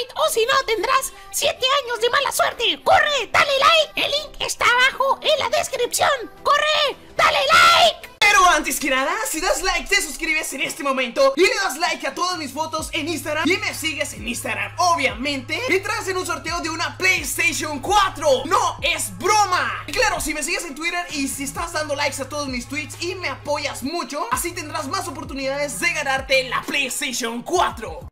Rabbit, o si no tendrás 7 años de mala suerte. ¡Corre! ¡Dale like! El link está abajo en la descripción. ¡Corre! ¡Dale like! Pero antes que nada, si das like, te suscribes en este momento y le das like a todas mis fotos en Instagram y me sigues en Instagram, obviamente entras en un sorteo de una PlayStation 4, no es broma. Y claro, si me sigues en Twitter y si estás dando likes a todos mis tweets y me apoyas mucho, así tendrás más oportunidades de ganarte la PlayStation 4.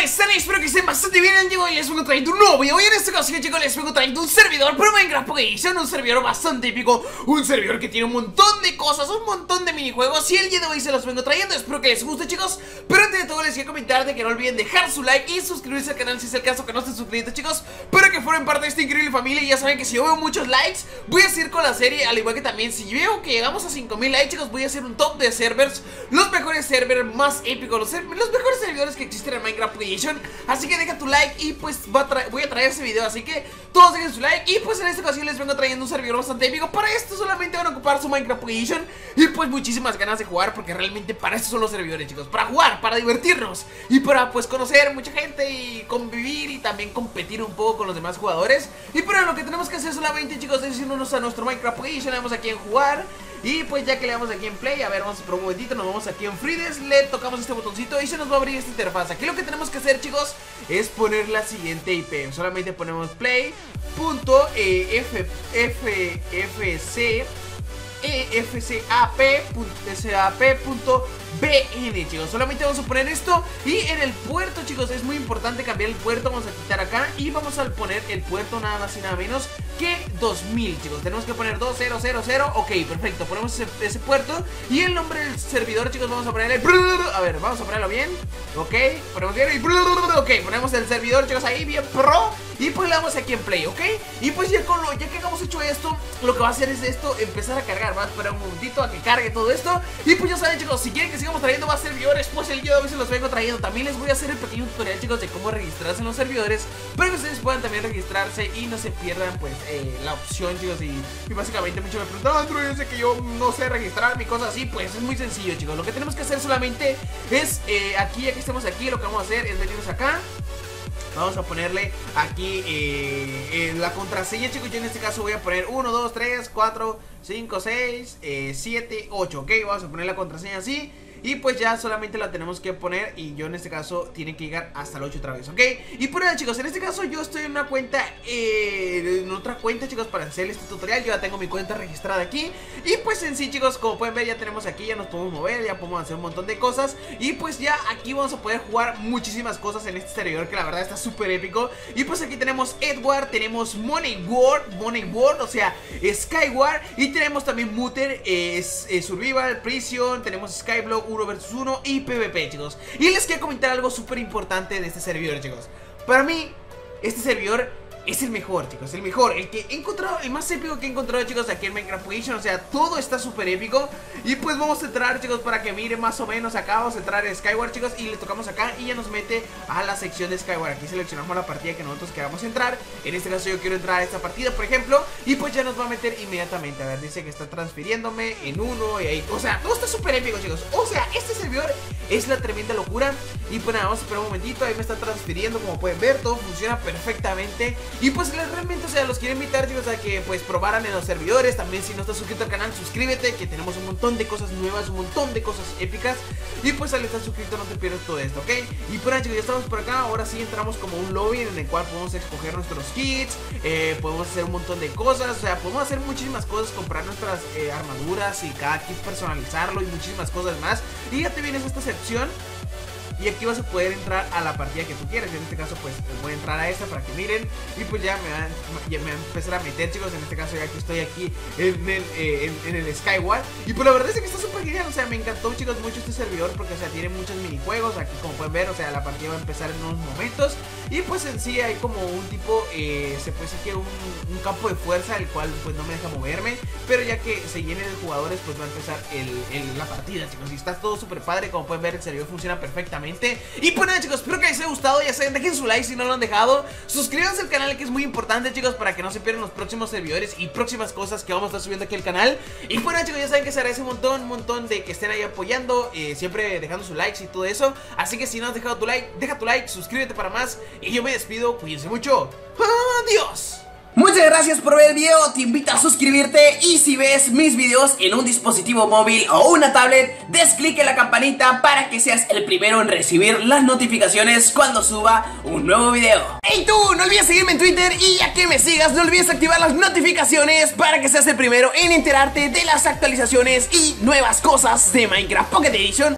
Espero que estén bastante bien. El día de hoy les vengo trayendo un nuevo video. Y en esta ocasión, chicos, les vengo trayendo un servidor para Minecraft Pocket Edition, un servidor bastante épico, un servidor que tiene un montón de cosas, un montón de minijuegos, y el día de hoy se los vengo trayendo. Espero que les guste, chicos. Pero antes de todo les quiero comentar de que no olviden dejar su like y suscribirse al canal si es el caso que no estén suscritos, chicos, pero que formen parte de esta increíble familia. Y ya saben que si yo veo muchos likes voy a seguir con la serie, al igual que también si veo que llegamos a 5000 likes, chicos, voy a hacer un top de servers, los mejores servers más épicos, los mejores servidores que existen en Minecraft Pocket Edition. Así que deja tu like y pues voy a traer ese video, así que todos dejen su like. Y pues en esta ocasión les vengo trayendo un servidor bastante épico. Para esto solamente van a ocupar su Minecraft Pocket Edition y pues muchísimas ganas de jugar, porque realmente para eso son los servidores, chicos, para jugar, para divertirnos y para pues conocer mucha gente y convivir y también competir un poco con los demás jugadores. Y pero lo que tenemos que hacer solamente, chicos, es irnos a nuestro Minecraft Pocket Edition, le damos aquí en jugar. Y pues ya que le damos aquí en play, a ver, vamos a por un momentito, nos vamos aquí en Frides, le tocamos este botoncito y se nos va a abrir esta interfaz. Aquí lo que tenemos que hacer, chicos, es poner la siguiente IP. Solamente ponemos play.effcap.bn, chicos. Solamente vamos a poner esto. Y en el puerto, chicos, es muy importante cambiar el puerto. Vamos a quitar acá y vamos a poner el puerto nada más y nada menos que 2000, chicos. Tenemos que poner 2000. Ok, perfecto, ponemos ese puerto. Y el nombre del servidor, chicos, vamos a ponerle, a ver, vamos a ponerlo bien. Ok, ponemos bien y, ok, ponemos el servidor, chicos, ahí bien pro. Y pues le damos aquí en play, ok. Y pues ya que hemos hecho esto, lo que va a hacer es esto, empezar a cargar. Vamos a esperar un momentito a que cargue todo esto. Y pues ya saben, chicos, si quieren que sigamos trayendo más servidores, pues el día de hoy se los vengo trayendo. También les voy a hacer el pequeño tutorial, chicos, de cómo registrarse en los servidores, para que ustedes puedan también registrarse y no se pierdan pues la opción, chicos. Y básicamente muchos me preguntan, pero yo sé que yo no sé registrarme y cosas así. Pues es muy sencillo, chicos. Lo que tenemos que hacer solamente es aquí, ya que estamos aquí, lo que vamos a hacer es venirnos acá. Vamos a ponerle aquí la contraseña, chicos. Yo en este caso voy a poner 1, 2, 3, 4, 5, 6, 7, 8. Ok, vamos a poner la contraseña así. Y pues ya solamente la tenemos que poner. Y yo en este caso tiene que llegar hasta el 8 otra vez, ¿ok? Y por ahora, chicos, en este caso yo estoy en una cuenta, en otra cuenta, chicos, para hacer este tutorial. Yo ya tengo mi cuenta registrada aquí. Y pues en sí, chicos, como pueden ver, ya tenemos aquí, ya nos podemos mover, ya podemos hacer un montón de cosas. Y pues ya aquí vamos a poder jugar muchísimas cosas en este servidor, que la verdad está súper épico. Y pues aquí tenemos Edward, tenemos Money World, o sea, Skyward. Y tenemos también Mutter, Survival, Prison, tenemos Skyblock, 1 vs 1 y PvP, chicos. Y les quiero comentar algo súper importante de este servidor, chicos. Para mí, este servidor es el mejor, chicos, el mejor, el que he encontrado, el más épico que he encontrado, chicos, aquí en Minecraft Pocket Edition. O sea, todo está súper épico. Y pues vamos a entrar, chicos, para que miren más o menos acá. Vamos a entrar en Skyward, chicos, y le tocamos acá y ya nos mete a la sección de Skyward. Aquí seleccionamos la partida que nosotros queramos entrar. En este caso yo quiero entrar a esta partida, por ejemplo. Y pues ya nos va a meter inmediatamente. A ver, dice que está transfiriéndome en uno y ahí. O sea, todo está súper épico, chicos. O sea, este servidor es la tremenda locura. Y pues nada, vamos a esperar un momentito. Ahí me está transfiriendo, como pueden ver, todo funciona perfectamente. Y pues realmente, o sea, los quiero invitar, chicos, a que pues probaran en los servidores. También si no estás suscrito al canal, suscríbete, que tenemos un montón de cosas nuevas, un montón de cosas épicas. Y pues al estar suscrito no te pierdas todo esto, ¿ok? Y bueno, chicos, ya estamos por acá. Ahora sí entramos como un lobby en el cual podemos escoger nuestros kits, podemos hacer un montón de cosas. O sea, podemos hacer muchísimas cosas, comprar nuestras armaduras y cada kit personalizarlo y muchísimas cosas más. Y ya te vienes a esta sección y aquí vas a poder entrar a la partida que tú quieres. En este caso pues voy a entrar a esta para que miren. Y pues ya me va a empezar a meter, chicos. En este caso ya que estoy aquí en el Skyward. Y pues la verdad es que está súper genial. O sea, me encantó, chicos, mucho este servidor, porque, o sea, tiene muchos minijuegos. Aquí como pueden ver, o sea, la partida va a empezar en unos momentos. Y pues en sí hay como un tipo, se puede decir que un campo de fuerza, el cual pues no me deja moverme. Pero ya que se llenen de jugadores, pues va a empezar la partida, chicos. Y está todo súper padre. Como pueden ver, el servidor funciona perfectamente. básicamente. Y pues nada, chicos, espero que les haya gustado. Ya saben, dejen su like si no lo han dejado. Suscríbanse al canal, que es muy importante, chicos, para que no se pierdan los próximos servidores y próximas cosas que vamos a estar subiendo aquí al canal. Y pues nada, chicos, ya saben que se agradece un montón de que estén ahí apoyando, siempre dejando sus likes y todo eso. Así que si no has dejado tu like, deja tu like, suscríbete para más. Y yo me despido, cuídense mucho. ¡Adiós! Muchas gracias por ver el video, te invito a suscribirte y si ves mis videos en un dispositivo móvil o una tablet, des clic en la campanita para que seas el primero en recibir las notificaciones cuando suba un nuevo video. ¡Hey tú! No olvides seguirme en Twitter y ya que me sigas no olvides activar las notificaciones para que seas el primero en enterarte de las actualizaciones y nuevas cosas de Minecraft Pocket Edition.